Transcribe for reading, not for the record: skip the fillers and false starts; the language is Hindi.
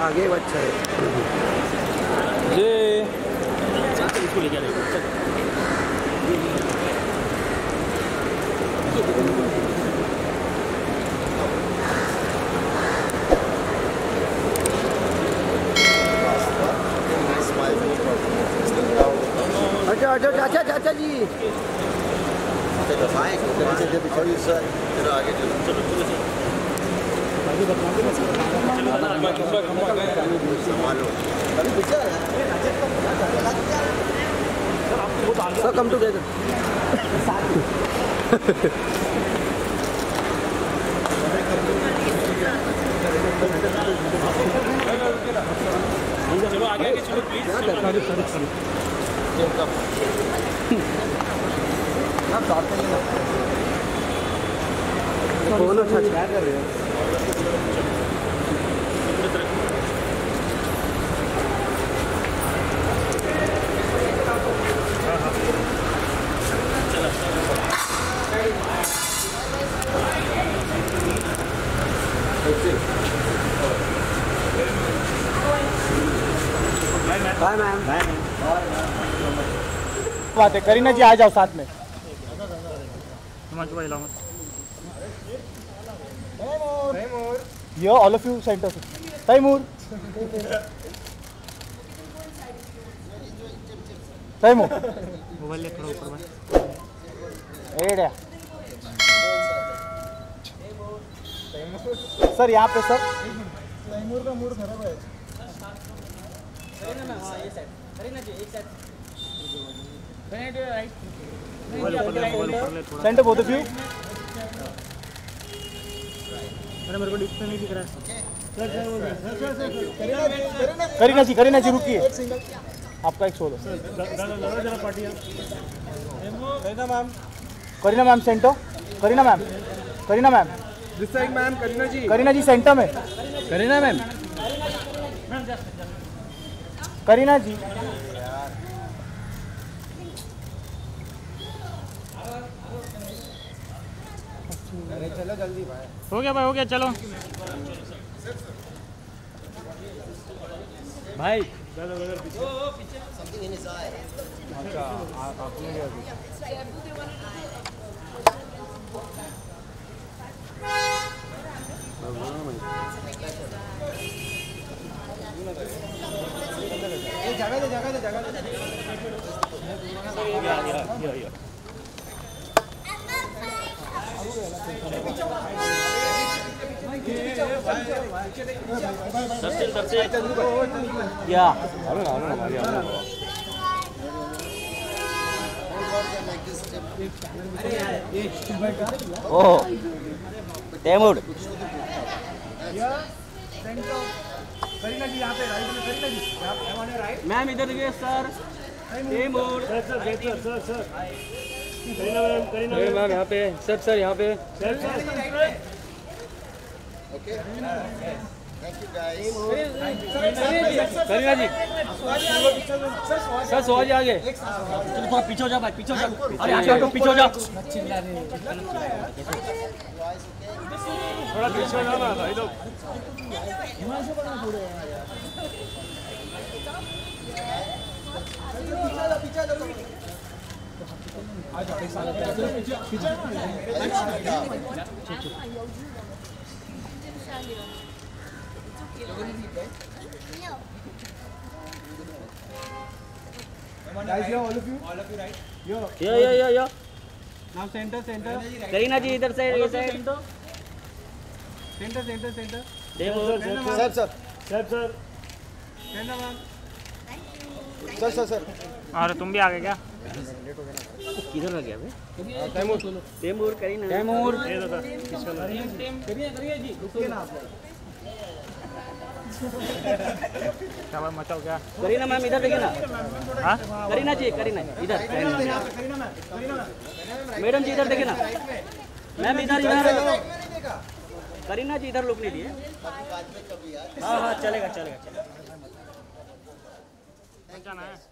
आगे अच्छा है ये इसको लेके अच्छा चाचा चाचा जी आगे चलो कम टुगेदर चलो आगे आगे चलो प्लीज कर बाय मैम बात है करीना जी आ जाओ साथ में ये all of you centre Taimur Taimur mobile थोड़ा ऊपर सर यहाँ पे सर तैमूर का मूड खराब है सेंटर बोथ ऑफ यू मेरे को डिस्प्ले नहीं दिख रहा है करीना जी रुकिए आपका एक solo Kareena ma'am centre Kareena ma'am Kareena ji centre में करीना जी अरे चलो जल्दी भाई हो गया चलो भाई जगह तैमूर मैम इधर देखिए सर तैमूर मैम यहाँ पे सर यहाँ पे okay thank you guys Kareena ji sir सो जा आगे तुम थोड़ा पीछे हो जा भाई पीछे हो जा अरे आगे तो पीछे हो जा थोड़ा पीछे हो जाना भाई लोग पीछे पीछे करीना जी इधर से centre centre centre sir sir sir sir sir sir और तुम भी आ गए क्या किधर लग गया बे तैमूर तैमूर करीना तैमूर करिए करिए जी रुकिए ना आप लोग मचाओ क्या करीना मैम इधर देखिए ना हां करीना जी करीना इधर मैडम जी इधर देखिए ना मैम इधर इधर करीना जी इधर रुकने दिए हां हां चलेगा चलेगा चलेगा